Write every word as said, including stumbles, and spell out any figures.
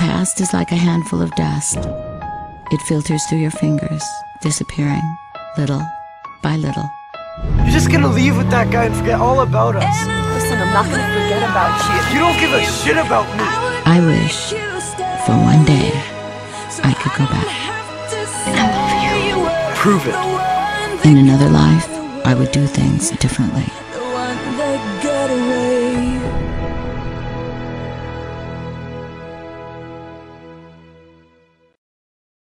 past is like a handful of dust. It filters through your fingers, disappearing, little by little. You're just gonna leave with that guy and forget all about us. Listen, I'm not gonna forget about you. You don't give a shit about me. I wish for one day I could go back. I love you. Prove it. In another life, I would do things differently.